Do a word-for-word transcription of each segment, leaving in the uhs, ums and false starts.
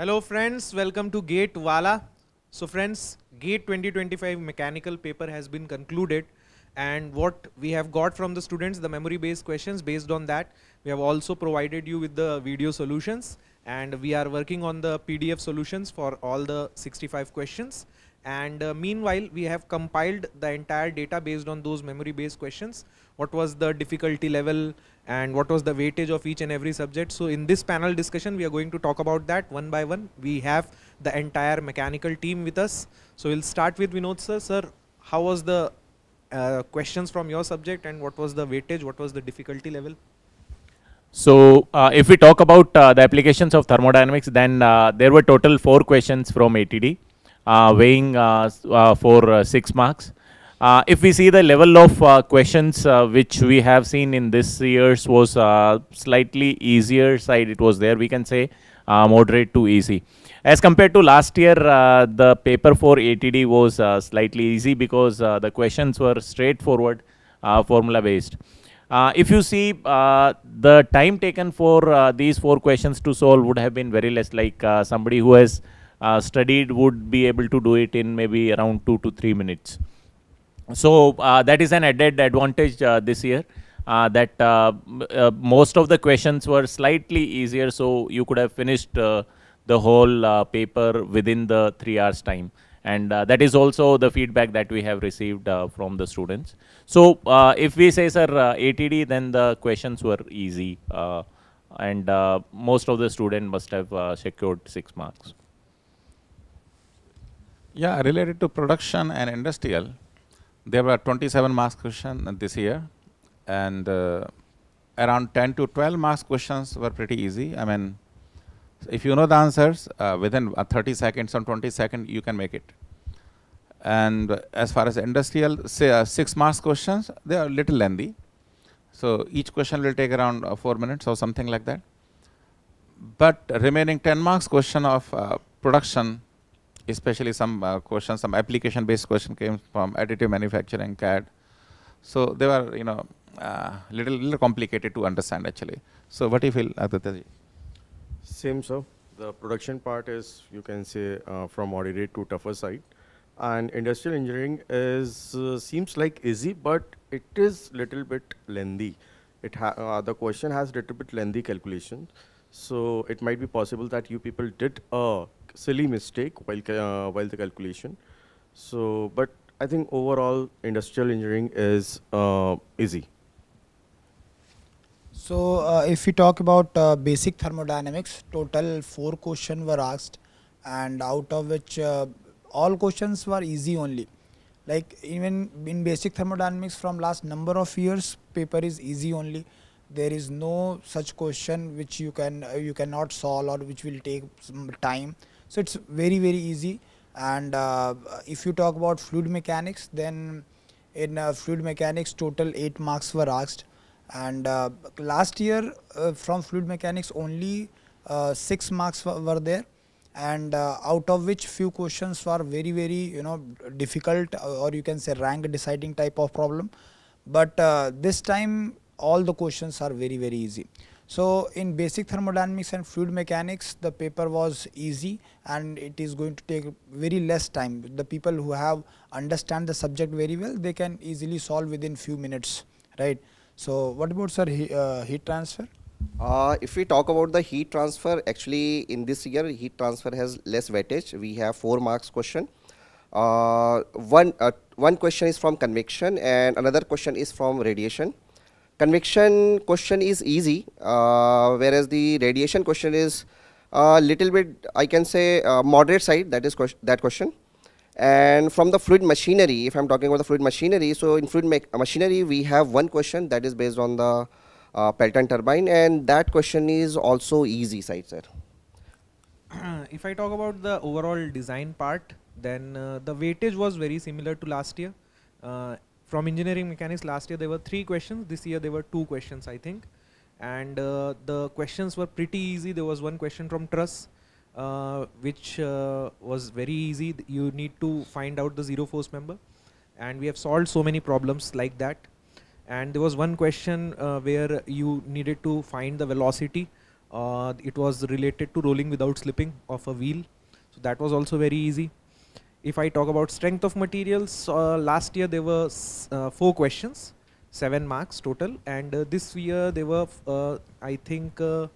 Hello friends, welcome to GATE Wallah. So friends, GATE twenty twenty-five mechanical paper has been concluded, and what we have got from the students, the memory based questions, based on that we have also provided you with the video solutions, and we are working on the P D F solutions for all the sixty-five questions. And uh, meanwhile we have compiled the entire data based on those memory based questions, what was the difficulty level and what was the weightage of each and every subject. So in this panel discussion we are going to talk about that one by one. We have the entire mechanical team with us, so we'll start with Vinod sir. Sir, how was the uh, questions from your subject and what was the weightage, what was the difficulty level? So uh, if we talk about uh, the applications of thermodynamics, then uh, there were total four questions from A T D. Uh, weighing uh, uh, for uh, six marks. Uh, if we see the level of uh, questions uh, which we have seen in this year's was uh, slightly easier side. It was there, we can say uh, moderate to easy. As compared to last year, uh, the paper for A T D was uh, slightly easy because uh, the questions were straightforward, uh, formula based. Uh, if you see uh, the time taken for uh, these four questions to solve would have been very less, like uh, somebody who has Uh, studied would be able to do it in maybe around two to three minutes. So uh, that is an added advantage uh, this year, uh, that uh, uh, most of the questions were slightly easier, so you could have finished uh, the whole uh, paper within the three hours time, and uh, that is also the feedback that we have received uh, from the students. So uh, if we say sir uh, A T D, then the questions were easy uh, and uh, most of the students must have uh, secured six marks. Yeah, related to production and industrial, there were twenty-seven marks questions this year, and uh, around ten to twelve marks questions were pretty easy. I mean, if you know the answers, uh, within uh, thirty seconds or twenty seconds, you can make it. And uh, as far as industrial, say uh, six marks questions, they are little lengthy. So each question will take around uh, four minutes or something like that. But remaining ten marks question of uh, production, especially some uh, questions, some application-based question came from additive manufacturing, C A D. So they were, you know, uh, little little complicated to understand actually. So what do you feel, Adhataji? Same, sir. The production part is, you can say, uh, from moderate to tougher side, and industrial engineering is uh, seems like easy, but it is little bit lengthy. It ha uh, the question has little bit lengthy calculation, so it might be possible that you people did a uh, silly mistake while uh, while the calculation. So, but I think overall industrial engineering is uh, easy. So, uh, if we talk about uh, basic thermodynamics, total four questions were asked, and out of which uh, all questions were easy only. Like even in basic thermodynamics, from last number of years, paper is easy only. There is no such question which you can uh, you cannot solve or which will take some time. So it's very very easy. And uh, if you talk about fluid mechanics, then in uh, fluid mechanics total eight marks were asked, and uh, last year uh, from fluid mechanics only uh, six marks were there, and uh, out of which few questions were very very you know difficult, or you can say rank deciding type of problem. But uh, this time all the questions are very very easy. So in basic thermodynamics and fluid mechanics the paper was easy, and it is going to take very less time. The people who have understand the subject very well, they can easily solve within few minutes, right? So what about sir he, uh, heat transfer? Uh, if we talk about the heat transfer, actually in this year heat transfer has less weightage. We have four marks question. Uh, one, uh, one question is from convection and another question is from radiation. Convection question is easy, uh, whereas the radiation question is a little bit, I can say, uh, moderate side, that is que that question. And from the fluid machinery, if I'm talking about the fluid machinery, so in fluid ma machinery we have one question that is based on the uh, Pelton turbine, and that question is also easy side, sir. If I talk about the overall design part, then uh, the weightage was very similar to last year. Uh, From engineering mechanics last year there were three questions, this year there were two questions I think, and uh, the questions were pretty easy. There was one question from truss uh, which uh, was very easy. You need to find out the zero force member, and we have solved so many problems like that. And there was one question uh, where you needed to find the velocity Uh, it was related to rolling without slipping of a wheel. So that was also very easy. If I talk about strength of materials, uh, last year there were uh, four questions, seven marks total, and uh, this year there were, uh, I think, uh,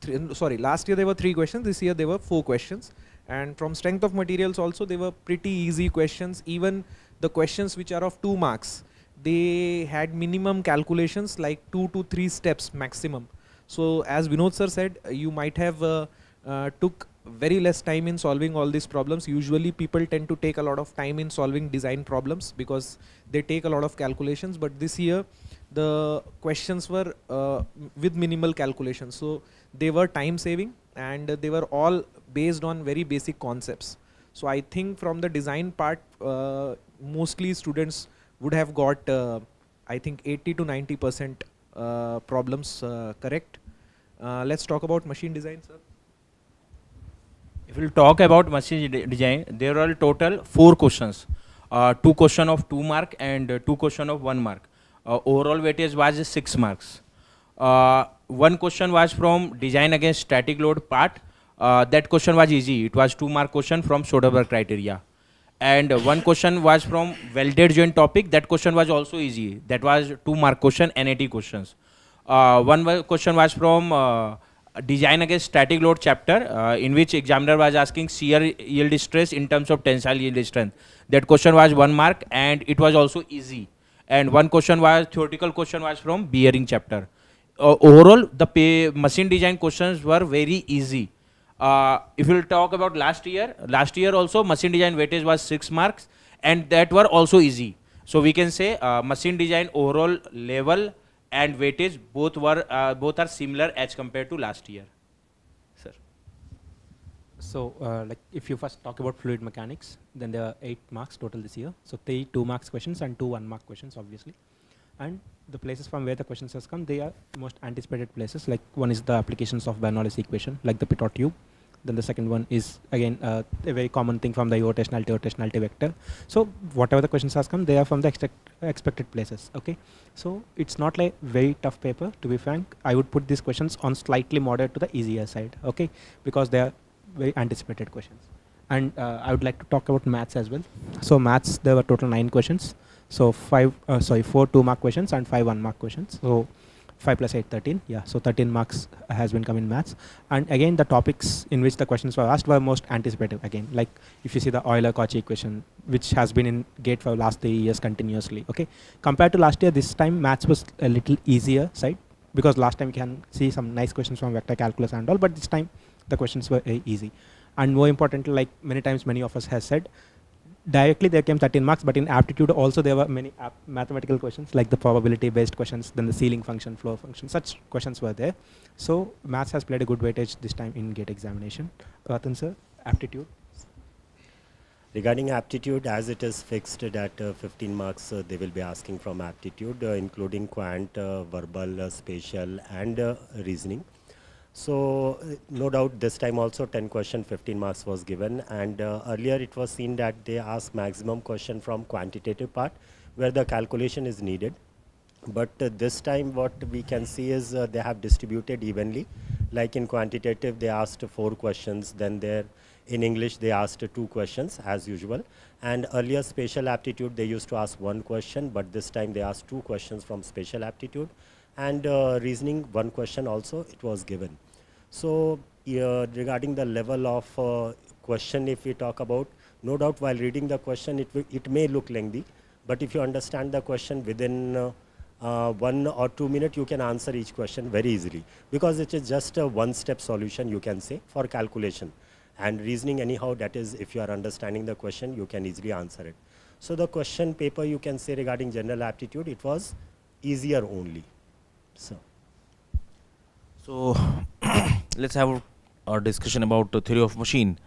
three, sorry, last year there were three questions, this year there were four questions. And from strength of materials also, they were pretty easy questions. Even the questions which are of two marks, they had minimum calculations like two to three steps maximum. So as Vinod sir said, you might have uh, uh, took very less time in solving all these problems. Usually people tend to take a lot of time in solving design problems because they take a lot of calculations, but this year the questions were uh, with minimal calculations. So they were time saving and they were all based on very basic concepts. So I think from the design part, uh, mostly students would have got uh, I think eighty to ninety percent uh, problems uh, correct. Uh, let's talk about machine design, sir. If we talk about machine de design, there are total four questions, uh, two question of two mark and uh, two question of one mark. Uh, overall weightage was six marks. Uh, one question was from design against static load part. Uh, that question was easy. It was two mark question from Soderberg criteria. And uh, one question was from welded joint topic. That question was also easy. That was two mark question, N A T questions. Uh, one question was from uh, design against static load chapter, uh, in which examiner was asking shear yield stress in terms of tensile yield strength. That question was one mark and it was also easy. And one question was, theoretical question was from bearing chapter. Uh, overall, the pay machine design questions were very easy. Uh, if we'll talk about last year, last year also machine design weightage was six marks and that were also easy. So we can say uh, machine design overall level and weightage both were uh, both are similar as compared to last year. Sir. So uh, like if you first talk about fluid mechanics, then there are eight marks total this year. So three two marks questions and two one mark questions obviously. And the places from where the questions has come, they are most anticipated places. Like one is the applications of Bernoulli's equation, like the pitot tube. Then the second one is again uh, a very common thing from the rotationality, rotationality vector. So whatever the questions has come, they are from the expect expected places. Okay, so it's not like very tough paper. To be frank, I would put these questions on slightly moderate to the easier side. Okay, because they are very anticipated questions. And uh, I would like to talk about maths as well. So maths, there were total nine questions. So five, uh, sorry, four two mark questions and five one mark questions. So five plus eight, thirteen. Yeah. So thirteen marks has been come in maths. And again, the topics in which the questions were asked were most anticipated. Again, like if you see the Euler-Cauchy equation, which has been in GATE for last three years continuously. Okay. Compared to last year, this time maths was a little easier side because last time you can see some nice questions from vector calculus and all, but this time the questions were uh, easy. And more importantly, like many times many of us has said, directly there came thirteen marks, but in aptitude also there were many mathematical questions like the probability based questions, then the ceiling function, flow function, such questions were there. So maths has played a good weightage this time in GATE examination. Rathan sir, aptitude. Regarding aptitude, as it is fixed at uh, fifteen marks, uh, they will be asking from aptitude, uh, including quant, uh, verbal, uh, spatial and uh, reasoning. So uh, no doubt this time also ten question fifteen marks was given, and uh, earlier it was seen that they asked maximum question from quantitative part where the calculation is needed, but uh, this time what we can see is uh, they have distributed evenly. Like in quantitative they asked four questions, then there in English they asked two questions as usual, and earlier spatial aptitude they used to ask one question, but this time they asked two questions from spatial aptitude. And uh, reasoning, one question also it was given. So uh, regarding the level of uh, question, if we talk about, no doubt while reading the question it, it may look lengthy, but if you understand the question within uh, uh, one or two minutes you can answer each question very easily, because it is just a one step solution you can say for calculation. And reasoning anyhow, that is if you are understanding the question you can easily answer it. So the question paper you can say regarding general aptitude, it was easier only. So, so let's have a discussion about the theory of machine.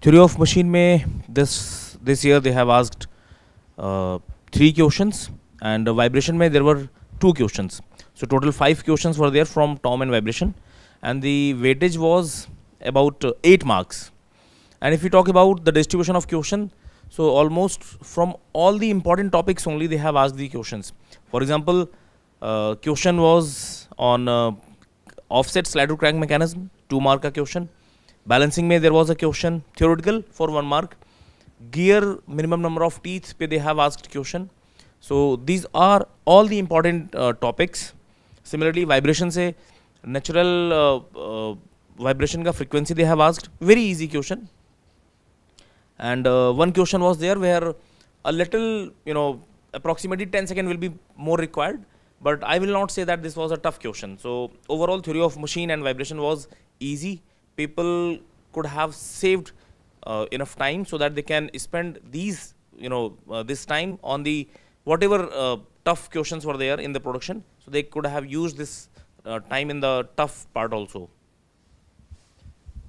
Theory of machine may this this year they have asked uh, three questions, and uh, vibration may there were two questions. So total five questions were there from ToM and vibration, and the weightage was about uh, eight marks. And if we talk about the distribution of question, so almost from all the important topics only they have asked the questions. For example. Uh, question was on uh, offset slider crank mechanism, two mark का question. Balancing में there was a question, theoretical for one mark. Gear minimum number of teeth पे they have asked question. So these are all the important uh, topics. Similarly vibration से natural uh, uh, vibration का frequency they have asked, very easy question. And uh, one question was there where a little, you know, approximately ten seconds will be more required, but I will not say that this was a tough question. So overall theory of machine and vibration was easy. People could have saved uh, enough time so that they can spend these, you know, uh, this time on the whatever uh, tough questions were there in the production. So they could have used this uh, time in the tough part also.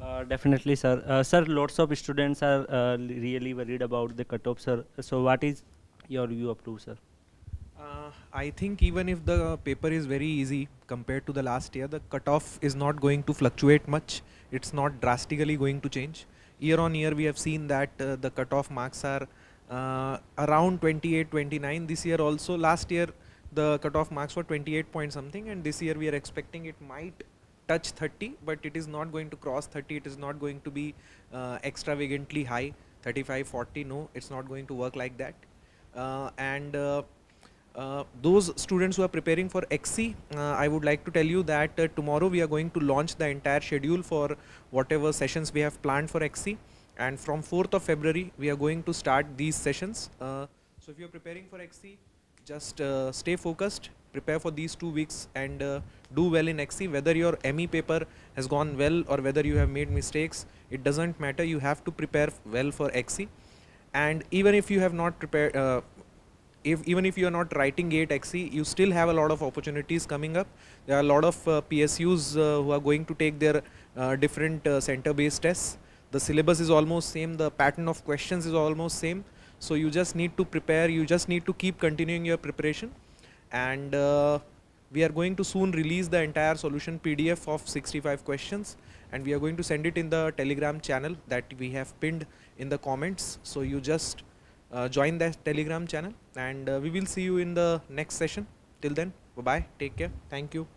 Uh, definitely, sir. Uh, sir, lots of students are uh, really worried about the cutoff, sir. So what is your view up to, sir? Uh, I think even if the paper is very easy compared to the last year, the cutoff is not going to fluctuate much. It's not drastically going to change. Year on year, we have seen that uh, the cutoff marks are uh, around twenty-eight, twenty-nine. This year also, last year, the cutoff marks were twenty-eight point something, and this year we are expecting it might touch thirty, but it is not going to cross thirty. It is not going to be uh, extravagantly high, thirty-five, forty. No, it's not going to work like that. Uh, and uh, uh, those students who are preparing for X E, uh, I would like to tell you that uh, tomorrow we are going to launch the entire schedule for whatever sessions we have planned for X E. And from fourth of February, we are going to start these sessions. Uh, so if you are preparing for X E, just uh, stay focused. Prepare for these two weeks and uh, do well in X E. Whether your M E paper has gone well or whether you have made mistakes, it doesn't matter. You have to prepare well for X E. And even if you have not prepared, uh, if even if you are not writing GATE X E, you still have a lot of opportunities coming up. There are a lot of uh, P S Us uh, who are going to take their uh, different uh, center-based tests. The syllabus is almost same. The pattern of questions is almost same. So you just need to prepare. You just need to keep continuing your preparation. And uh, we are going to soon release the entire solution P D F of sixty-five questions, and we are going to send it in the Telegram channel that we have pinned in the comments. So you just uh, join that Telegram channel, and uh, we will see you in the next session. Till then, bye bye, take care, thank you.